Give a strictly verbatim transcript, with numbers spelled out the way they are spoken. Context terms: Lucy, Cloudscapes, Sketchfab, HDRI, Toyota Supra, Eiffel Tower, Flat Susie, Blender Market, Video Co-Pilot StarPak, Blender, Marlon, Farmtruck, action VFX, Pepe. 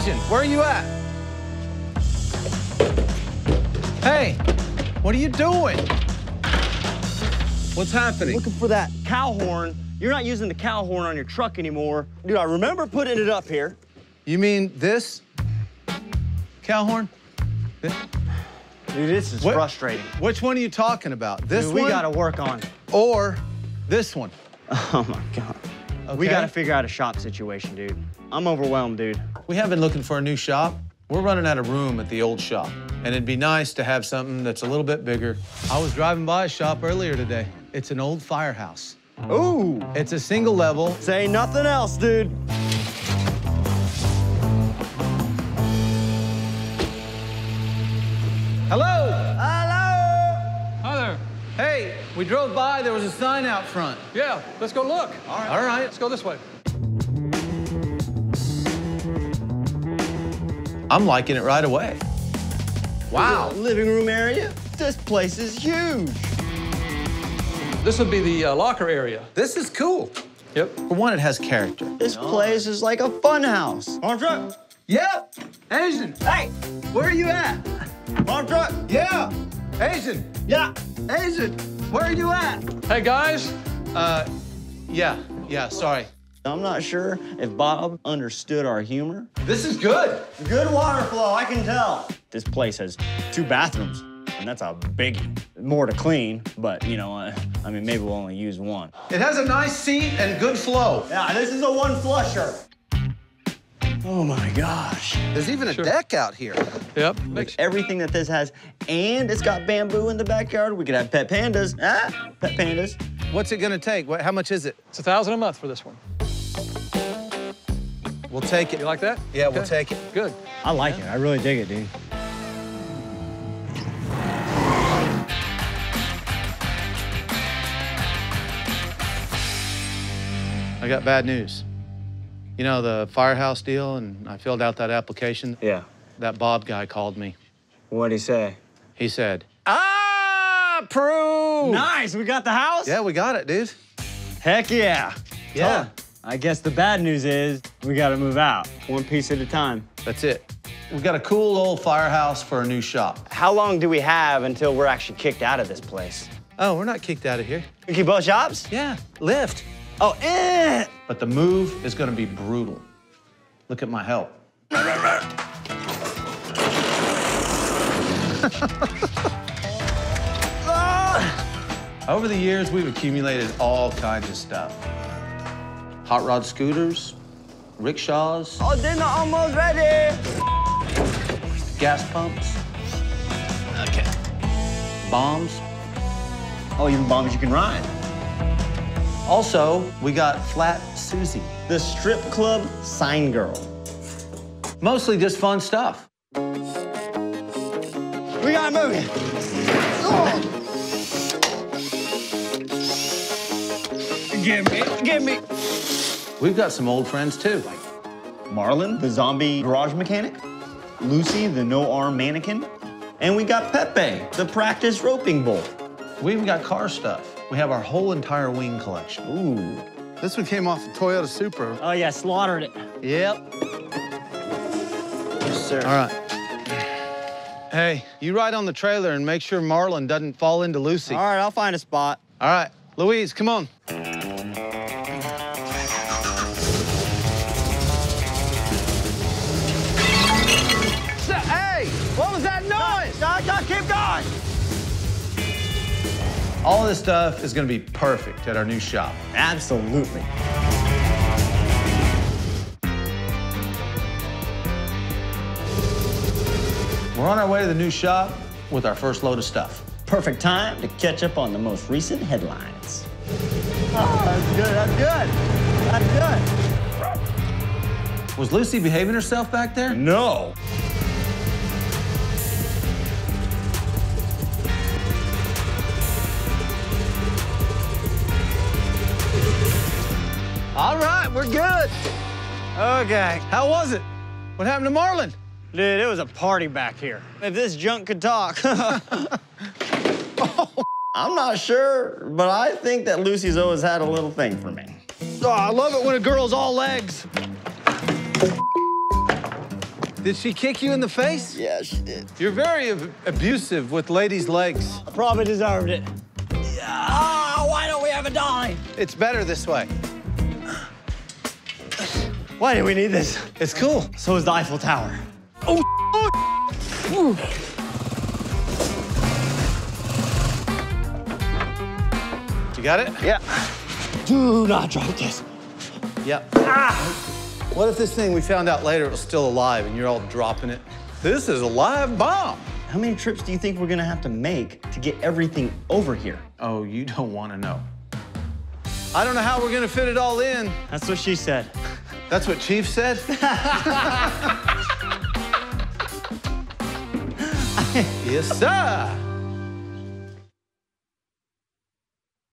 Asian, where are you at? Hey, what are you doing? What's happening? Looking for that cow horn. You're not using the cow horn on your truck anymore. Dude, I remember putting it up here. You mean this cow horn? This? Dude, this is what? Frustrating. Which one are you talking about? This Dude, we one? We gotta work on. Or this one? Oh my God. Okay. We gotta figure out a shop situation, dude. I'm overwhelmed, dude. We have been looking for a new shop. We're running out of room at the old shop. And it'd be nice to have something that's a little bit bigger. I was driving by a shop earlier today. It's an old firehouse. Ooh. It's a single level. Say nothing else, dude. Hello. Hello. Hi there. Hey, we drove by, there was a sign out front. Yeah, let's go look. All right. All right. Let's go this way. I'm liking it right away. Wow. Living room area. This place is huge. This would be the uh, locker area. This is cool. Yep. For one, it has character. This no. place is like a fun house. Farmtruck. Yep. Asian. Hey, where are you at? Farmtruck. Yeah. Asian. Yeah. Asian, where are you at? Hey, guys. Uh, yeah, yeah, sorry. I'm not sure if Bob understood our humor. This is good. Good water flow, I can tell. This place has two bathrooms, and that's a biggie. More to clean, but, you know, uh, I mean, maybe we'll only use one. It has a nice seat and good flow. Yeah, this is a one flusher. Oh my gosh. There's even a sure. deck out here. Yep. With everything that this has, and it's got bamboo in the backyard. We could have pet pandas. Ah, pet pandas. What's it gonna take? What, how much is it? It's a thousand a month for this one. We'll take it. You like that? Yeah, okay. We'll take it. Good. I like yeah. it. I really dig it, dude. I got bad news. You know, the firehouse deal, and I filled out that application? Yeah. That Bob guy called me. What'd he say? He said, ah, approved! Nice, we got the house? Yeah, we got it, dude. Heck yeah. Yeah. Oh, I guess the bad news is we gotta move out, one piece at a time. That's it. We've got a cool old firehouse for a new shop. How long do we have until we're actually kicked out of this place? Oh, we're not kicked out of here. We keep both shops? Yeah, Lyft. Oh, eh. But the move is gonna be brutal. Look at my help. Over the years, we've accumulated all kinds of stuff. Hot rod scooters, rickshaws. Oh, dinner almost ready. Gas pumps. Okay. Bombs. Oh, even bombs you can ride. Also, we got Flat Susie. The strip club sign girl. Mostly just fun stuff. We gotta move it. Oh. Give me, give me. We've got some old friends too. Like Marlon, the zombie garage mechanic. Lucy, the no-arm mannequin. And we got Pepe, the practice roping bull. We even got car stuff. We have our whole entire wing collection. Ooh. This one came off the Toyota Supra. Oh, yeah, slaughtered it. Yep. Yes, sir. All right. Hey, you ride on the trailer and make sure Marlon doesn't fall into Lucy. All right, I'll find a spot. All right, Louise, come on. So, hey, what was that noise? Stop, stop, keep going. All this stuff is gonna be perfect at our new shop. Absolutely. We're on our way to the new shop with our first load of stuff. Perfect time to catch up on the most recent headlines. Oh, that's good, that's good, that's good. Was Lucy behaving herself back there? No. All right, we're good. Okay. How was it? What happened to Marlon? Dude, it was a party back here. If this junk could talk. Oh, I'm not sure, but I think that Lucy's always had a little thing for me. Oh, I love it when a girl's all legs. Did she kick you in the face? Yeah, she did. You're very ab abusive with ladies' legs. I probably deserved it. Ah, yeah. Oh, why don't we have a dolly? It's better this way. Why do we need this? It's cool. So is the Eiffel Tower. Oh, oh. You got it? Yeah. Do not drop this. Yep. Ah. What if this thing we found out later was still alive and you're all dropping it? This is a live bomb. How many trips do you think we're gonna have to make to get everything over here? Oh, you don't wanna know. I don't know how we're gonna fit it all in. That's what she said. That's what Chief said? Yes, sir.